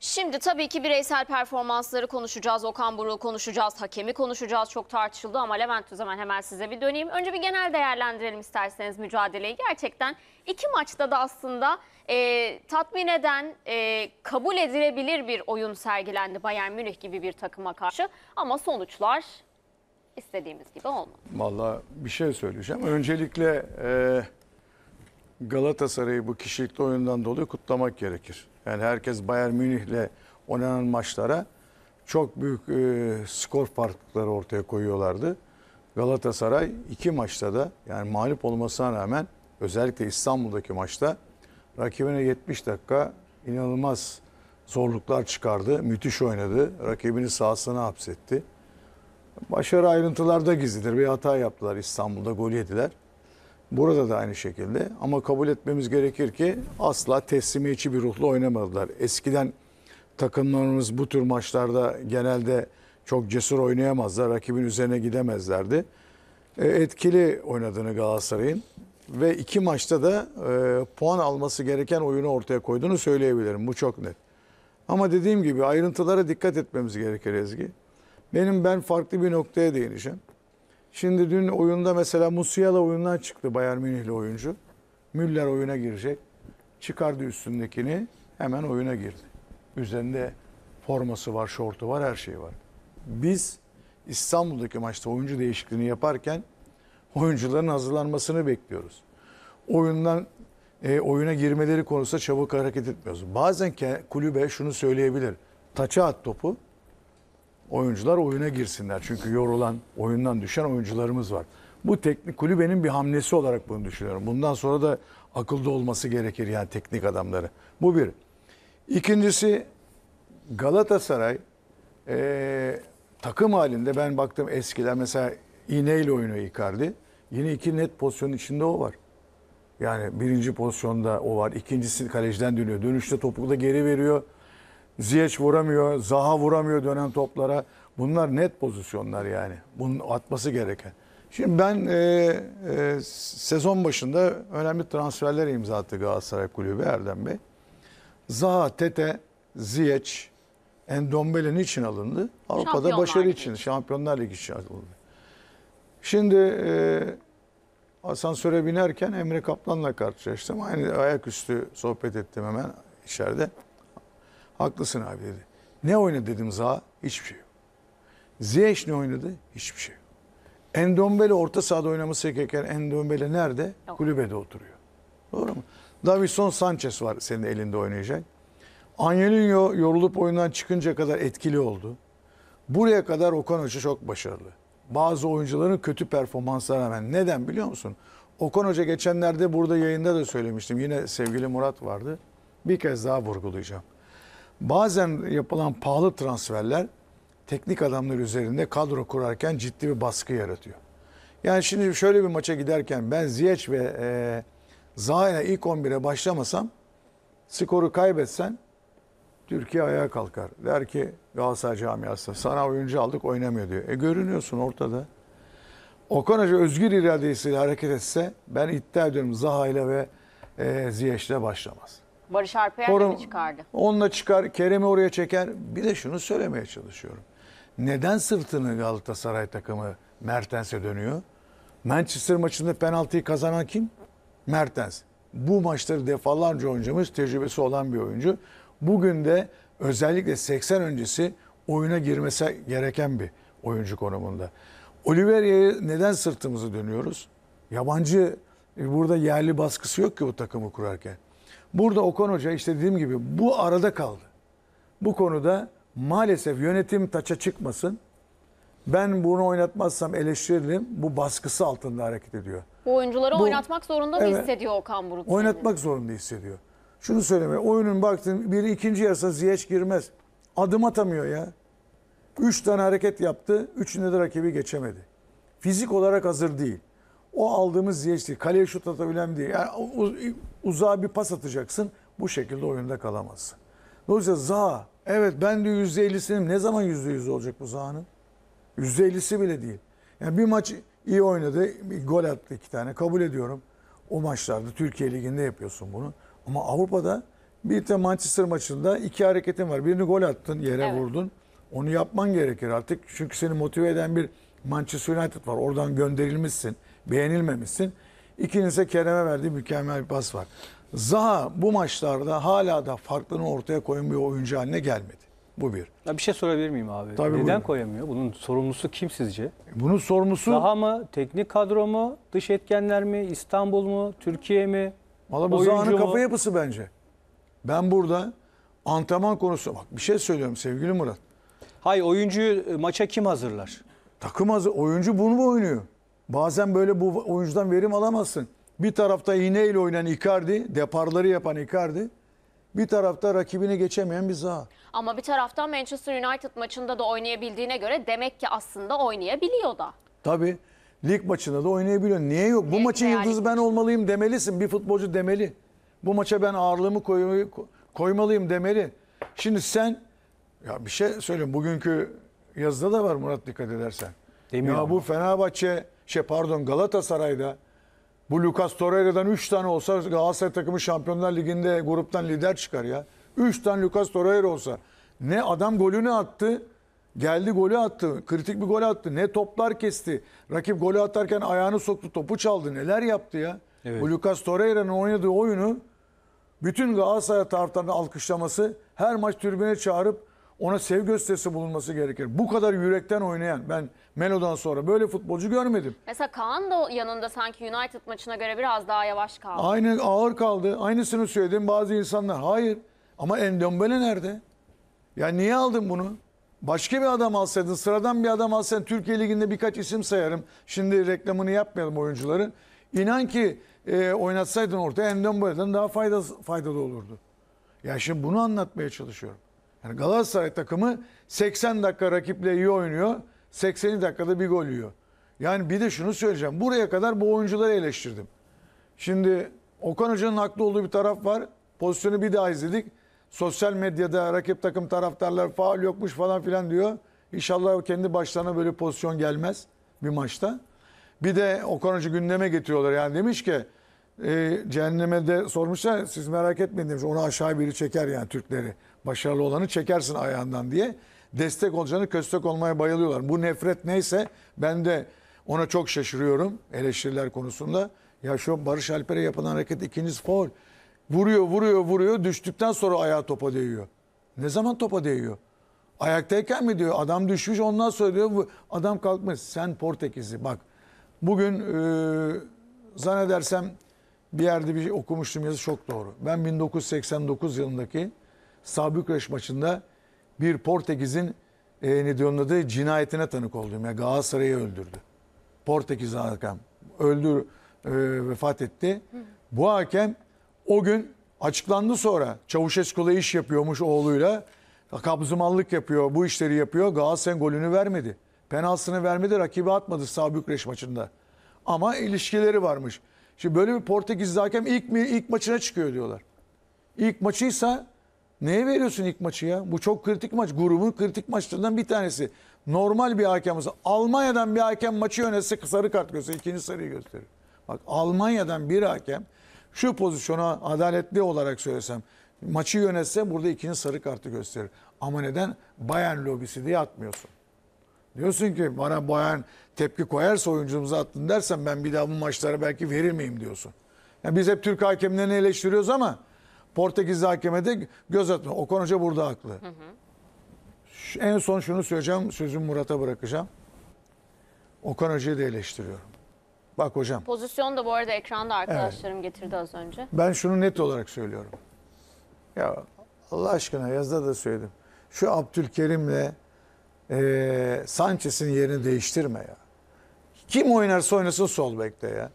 Şimdi tabii ki bireysel performansları konuşacağız, Okan Buruk'u konuşacağız, hakemi konuşacağız. Çok tartışıldı ama Levent Tüzemen, hemen size bir döneyim. Önce bir genel değerlendirelim isterseniz mücadeleyi. Gerçekten iki maçta da aslında tatmin eden, kabul edilebilir bir oyun sergilendi Bayern Münih gibi bir takıma karşı. Ama sonuçlar istediğimiz gibi olmadı. Vallahi bir şey söyleyeceğim. Öncelikle Galatasaray'ı bu kişilikli oyundan dolayı kutlamak gerekir. Yani herkes Bayern Münih'le oynanan maçlara çok büyük skor farklılıkları ortaya koyuyorlardı. Galatasaray iki maçta da, yani mağlup olmasına rağmen, özellikle İstanbul'daki maçta rakibine 70 dakika inanılmaz zorluklar çıkardı. Müthiş oynadı. Rakibini sahasına hapsetti. Başarı ayrıntılarda gizlidir. Bir hata yaptılar İstanbul'da, gol yediler. Burada da aynı şekilde, ama kabul etmemiz gerekir ki asla teslimiyetçi bir ruhla oynamadılar. Eskiden takımlarımız bu tür maçlarda genelde çok cesur oynayamazlar, rakibin üzerine gidemezlerdi. Etkili oynadığını Galatasaray'ın ve iki maçta da puan alması gereken oyunu ortaya koyduğunu söyleyebilirim. Bu çok net. Ama dediğim gibi ayrıntılara dikkat etmemiz gerekir Ezgi. Ben farklı bir noktaya değineceğim. Şimdi dün oyunda mesela Musiala oyundan çıktı, Bayern Münihli oyuncu. Müller oyuna girecek. Çıkardı üstündekini, hemen oyuna girdi. Üzerinde forması var, şortu var, her şey var. Biz İstanbul'daki maçta oyuncu değişikliğini yaparken oyuncuların hazırlanmasını bekliyoruz. Oyuna girmeleri konusunda çabuk hareket etmiyoruz. Bazen kulübe şunu söyleyebilir: taça at topu, oyuncular oyuna girsinler. Çünkü yorulan, oyundan düşen oyuncularımız var. Bu teknik kulübenin bir hamlesi olarak bunu düşünüyorum. Bundan sonra da akılda olması gerekir yani teknik adamları. Bu bir. İkincisi, Galatasaray takım halinde ben baktım eskiler mesela iğneyle oynuyor İcardi. Yine iki net pozisyonun içinde o var. Yani birinci pozisyonda o var. İkincisi kaleciden dönüyor. Dönüşte topu da geri veriyor. Ziyech vuramıyor, Zaha vuramıyor dönen toplara. Bunlar net pozisyonlar yani. Bunun atması gereken. Şimdi ben sezon başında önemli transferler imza attı Galatasaray Kulübü, Erdem Bey. Zaha, Tete, Ziyech, Ndombélé'nin için alındı. Avrupa'da başarı için, Şampiyonlar Ligi için alındı. Şimdi asansöre binerken Emre Kaplan'la karşılaştım. Aynı ayaküstü sohbet ettim hemen içeride. Haklısın abi dedi. Ne oynadı dedim Zaha? Hiçbir şey yok. Ziyech ne oynadı? Hiçbir şey yok. Ndombélé orta sahada oynaması gereken Ndombélé nerede? Yok. Kulübede oturuyor. Doğru mu? Davinson Sánchez var senin elinde oynayacak. Angeliño yorulup oyundan çıkınca kadar etkili oldu. Buraya kadar Okan Hoca çok başarılı. Bazı oyuncuların kötü performanslarına rağmen. Neden biliyor musun? Okan Hoca geçenlerde burada yayında da söylemiştim. Yine sevgili Murat vardı. Bir kez daha vurgulayacağım. Bazen yapılan pahalı transferler teknik adamlar üzerinde kadro kurarken ciddi bir baskı yaratıyor. Yani şimdi şöyle bir maça giderken ben Ziyech ve Zaha'ya ilk 11'e başlamasam, skoru kaybetsen Türkiye ayağa kalkar. Der ki Galatasaray camiası, sana oyuncu aldık oynamıyor diyor. Görünüyorsun ortada. Okan Hoca özgür iradesiyle hareket etse ben iddia ediyorum Zaha'yla ve Ziyech'le başlamaz. Barış Arpa'ya çıkardı. Onunla çıkar, Kerem'i oraya çeker. Bir de şunu söylemeye çalışıyorum. Neden sırtını Galatasaray takımı Mertens'e dönüyor? Manchester maçında penaltıyı kazanan kim? Mertens. Bu maçları defalarca oynamış, tecrübesi olan bir oyuncu. Bugün de özellikle 80 öncesi oyuna girmesi gereken bir oyuncu konumunda. Oliveria'ya neden sırtımızı dönüyoruz? Yabancı, burada yerli baskısı yok ki bu takımı kurarken. Burada Okan Hoca işte dediğim gibi bu arada kaldı. Bu konuda maalesef yönetim taça çıkmasın. Ben bunu oynatmazsam eleştiririm. Bu baskısı altında hareket ediyor. Bu oyuncuları oynatmak zorunda mı hissediyor Okan Buruk? Oynatmak zorunda hissediyor. Şunu söylemeye, oyunun baktığın biri ikinci yarısı Ziyech girmez. Adım atamıyor ya. 3 tane hareket yaptı. 3'ünde de rakibi geçemedi. Fizik olarak hazır değil. O aldığımız Ziyech değil. Kaleye şut atabilen değil. Yani uzağa bir pas atacaksın. Bu şekilde oyunda kalamazsın. Dolayısıyla Zaha, evet ben de %50'sinim. Ne zaman %100 olacak bu Zaha'nın? %50'si bile değil. Yani bir maç iyi oynadı. Gol attı 2 tane. Kabul ediyorum. O maçlarda Türkiye Ligi'nde yapıyorsun bunu. Ama Avrupa'da Bir de Manchester maçında iki hareketin var. Birini gol attın, yere vurdun. Onu yapman gerekir artık. Çünkü seni motive eden bir Manchester United var. Oradan gönderilmişsin, beğenilmemişsin. İkincisi Kerem'e verdiği mükemmel bir pas var. Zaha bu maçlarda hala da farklılığını ortaya koyan bir oyuncu haline gelmedi. Bu bir. Ya bir şey sorabilir miyim abi? Tabii, neden buyurun. Koyamıyor? Bunun sorumlusu kim sizce? Bunun sorumlusu... Zaha mı? Teknik kadro mu? Dış etkenler mi? İstanbul mu? Türkiye mi? Valla bu Zaha'nın kafa yapısı bence. Ben burada antrenman konusu... Bak bir şey söylüyorum sevgili Murat. Hayır, oyuncuyu maça kim hazırlar? Takım hazır. Oyuncu bunu mu oynuyor? Bazen böyle bu oyuncudan verim alamazsın. Bir tarafta iğneyle oynayan İcardi, deparları yapan İcardi. Bir tarafta rakibini geçemeyen bir Zaha. Ama bir taraftan Manchester United maçında da oynayabildiğine göre demek ki aslında oynayabiliyor da. Tabii. Lig maçında da oynayabiliyor. Niye yok? Bu maçın yıldızı ben olmalıyım demelisin. Bir futbolcu demeli. Bu maça ben ağırlığımı koymalıyım demeli. Şimdi sen... Ya bir şey söyleyeyim. Bugünkü yazıda da var Murat, dikkat edersen. Demiyorum. Ya bu Fenerbahçe... Galatasaray'da bu Lucas Torreira'dan 3 tane olsa Galatasaray takımı Şampiyonlar Ligi'nde gruptan lider çıkar ya. 3 tane Lucas Torreira olsa. Ne adam golünü attı, geldi golü attı, kritik bir gol attı. Ne toplar kesti. Rakip golü atarken ayağını soktu, topu çaldı. Neler yaptı ya. Evet. Bu Lucas Torreira'nın oynadığı oyunu bütün Galatasaray taraftarının alkışlaması, her maç tribüne çağırıp ona sevgi gösterisi bulunması gerekir. Bu kadar yürekten oynayan, ben Melo'dan sonra böyle futbolcu görmedim. Mesela Kaan da yanında sanki United maçına göre biraz daha yavaş kaldı. Aynı ağır kaldı. Aynısını söyledim bazı insanlar. Hayır. Ama Ndombélé nerede? Ya niye aldın bunu? Başka bir adam alsaydın, sıradan bir adam alsaydın. Türkiye Ligi'nde birkaç isim sayarım. Şimdi reklamını yapmayalım oyuncuların. İnan ki oynatsaydın ortaya Ndombelé'den daha faydalı olurdu. Ya şimdi bunu anlatmaya çalışıyorum. Yani Galatasaray takımı 80 dakika rakiple iyi oynuyor. 80. dakikada bir gol yiyor. Yani bir de şunu söyleyeceğim. Buraya kadar bu oyuncuları eleştirdim. Şimdi Okan Hoca'nın haklı olduğu bir taraf var. Pozisyonu bir daha izledik. Sosyal medyada rakip takım taraftarlar faul yokmuş falan filan diyor. İnşallah kendi başlarına böyle pozisyon gelmez bir maçta. Bir de Okan Hoca gündeme getiriyorlar. Yani demiş ki cehenneme de sormuşlar, siz merak etmeyin demiş. Onu aşağı biri çeker yani, Türkleri. Başarılı olanı çekersin ayağından diye. Destek olacağını köstek olmaya bayılıyorlar. Bu nefret neyse ben de ona çok şaşırıyorum eleştiriler konusunda. Ya şu Barış Alper'e yapılan hareket, ikincisi faul. Vuruyor. Düştükten sonra ayağı topa değiyor. Ne zaman topa değiyor? Ayaktayken mi diyor? Adam düşmüş, ondan sonra diyor. Adam kalkmış. Sen Portekizli. Bak bugün zannedersem bir yerde bir şey okumuştum, yazı çok doğru. Ben 1989 yılındaki Sabükreş maçında bir Portekiz'in cinayetine tanık oldum. Yani Galatasaray'ı öldürdü. Portekiz hakem vefat etti. Bu hakem o gün açıklandı sonra. Çavuş Eskola iş yapıyormuş oğluyla. Kabzımallık yapıyor, bu işleri yapıyor. Galatasaray'ın golünü vermedi. Penaltısını vermedi, rakibi atmadı Sabükreş maçında. Ama ilişkileri varmış. Şimdi böyle bir Portekizli hakem ilk maçına çıkıyor diyorlar. İlk maçıysa neye veriyorsun ilk maçı ya? Bu çok kritik maç. Grubun kritik maçlarından bir tanesi. Normal bir hakem olsa, Almanya'dan bir hakem maçı yönetse sarı kart gösterir. İkinci sarıyı gösterir. Bak Almanya'dan bir hakem şu pozisyona adaletli olarak söylesem maçı yönetse burada ikinci sarı kartı gösterir. Ama neden? Bayern lobisi diye atmıyorsun. Diyorsun ki bana Bayern tepki koyarsa oyuncumuza attın dersen ben bir daha bu maçlara belki verir miyim diyorsun. Yani biz hep Türk hakemlerini eleştiriyoruz ama Portekizli hakeme de göz atma. Okan Hoca burada haklı. Hı hı. En son şunu söyleyeceğim. Sözümü Murat'a bırakacağım. Okan Hoca'yı da eleştiriyorum. Bak hocam. Pozisyon da bu arada ekranda arkadaşlarım getirdi az önce. Ben şunu net olarak söylüyorum. Ya Allah aşkına yazda da söyledim. Şu Abdülkerim'le Sanchez'in yerini değiştirme ya. Kim oynarsa oynasın sol bekte ya.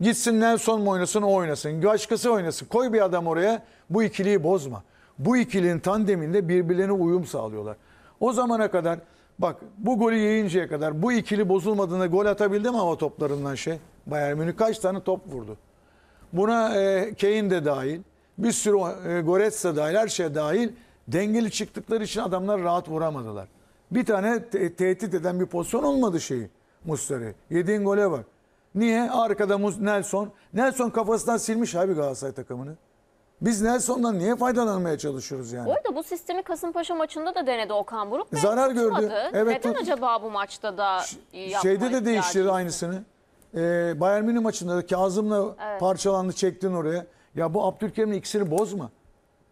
Gitsin Nelson mu oynasın, o oynasın. Başkası oynasın. Koy bir adam oraya. Bu ikiliyi bozma. Bu ikilinin tandeminde birbirlerine uyum sağlıyorlar. O zamana kadar bak bu golü yiyinceye kadar bu ikili bozulmadığında gol atabildi mi hava toplarından Bayern Münih kaç tane top vurdu? Buna Kane de dahil. Bir sürü Goretzka dahil. Her şey dahil. Dengeli çıktıkları için adamlar rahat vuramadılar. Bir tane tehdit eden bir pozisyon olmadı Muslera'ya. Yediğin gole bak. Niye? Arkada Nelson. Nelson kafasından silmiş abi Galatasaray takımını. Biz Nelson'dan niye faydalanmaya çalışıyoruz yani? Bu arada bu sistemi Kasımpaşa maçında da denedi Okan Buruk. Zarar gördü. Evet, neden acaba bu maçta da yapmayı? Şeyde de değiştirdi aynısını. Bayern München maçında da Kazım'la parçalandı, çektin oraya. Ya bu Abdülkerim'in ikisini bozma.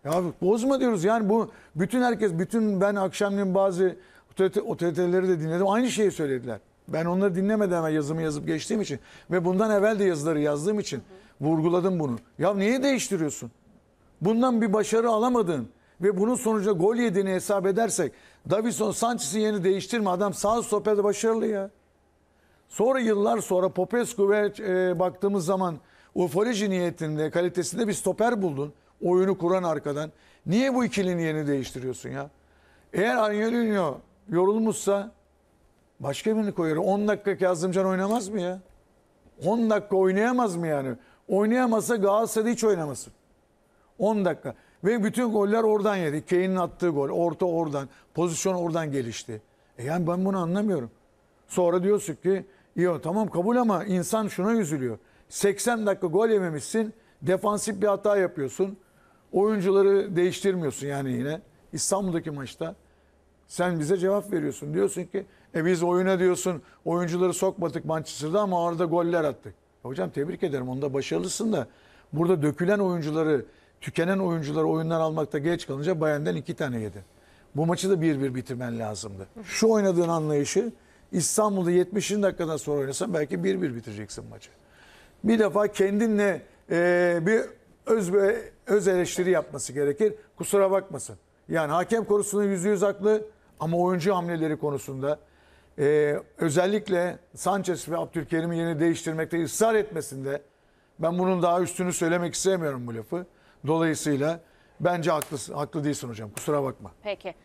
Ya bozma diyoruz yani, bu bütün herkes, bütün ben akşamleyin bazı otoriteleri de dinledim. Aynı şeyi söylediler. Ben onları dinlemeden hemen yazımı yazıp geçtiğim için ve bundan evvel de yazıları yazdığım için vurguladım bunu. Ya niye değiştiriyorsun? Bundan bir başarı alamadın ve bunun sonucunda gol yediğini hesap edersek Davinson Sanchez'i yeni değiştirme. Adam sağ stoperde başarılı ya. Sonra yıllar sonra Popescu ve baktığımız zaman ufoloji niyetinde, kalitesinde bir stoper buldun. Oyunu kuran arkadan. Niye bu ikilinin yeni değiştiriyorsun ya? Eğer Angeliño yorulmuşsa başka birini koyar. 10 dakika Kazımcan oynamaz mı ya? 10 dakika oynayamaz mı yani? Oynayamazsa Galatasaray'da hiç oynamasın. 10 dakika. Ve bütün goller oradan yedi. Kane'in attığı gol. Orta oradan. Pozisyon oradan gelişti. Yani ben bunu anlamıyorum. Sonra diyorsun ki yo tamam kabul, ama insan şuna üzülüyor. 80 dakika gol yememişsin. Defansif bir hata yapıyorsun. Oyuncuları değiştirmiyorsun yani yine. İstanbul'daki maçta sen bize cevap veriyorsun. Diyorsun ki biz oyuna diyorsun oyuncuları sokmadık Manchester'da ama orada goller attık. Hocam tebrik ederim, onda başarılısın da burada dökülen oyuncuları, tükenen oyuncuları oyundan almakta geç kalınca Bayern'den 2 tane yedi. Bu maçı da 1-1 bitirmen lazımdı. Şu oynadığın anlayışı İstanbul'da 70. dakikadan sonra oynasan belki 1-1 bitireceksin maçı. Bir defa kendinle bir öz eleştiri yapması gerekir. Kusura bakmasın. Yani hakem konusunda %100 haklı ama oyuncu hamleleri konusunda özellikle Sanchez ve Abdülkerim'i yeni değiştirmekte ısrar etmesinde ben bunun daha üstünü söylemek istemiyorum bu lafı. Dolayısıyla bence haklı değilsin hocam. Kusura bakma. Peki.